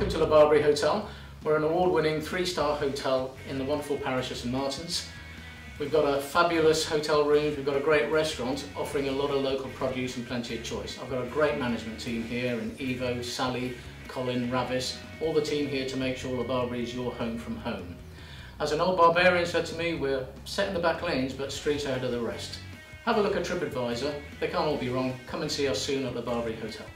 Welcome to La Barbarie Hotel. We're an award-winning 3-star hotel in the wonderful parish of St. Martins. We've got a fabulous hotel room, we've got a great restaurant offering a lot of local produce and plenty of choice. I've got a great management team here in Evo, Sally, Colin, Ravis, all the team here to make sure La Barbarie is your home from home. As an old barbarian said to me, we're set in the back lanes but streets ahead of the rest. Have a look at TripAdvisor, they can't all be wrong. Come and see us soon at La Barbarie Hotel.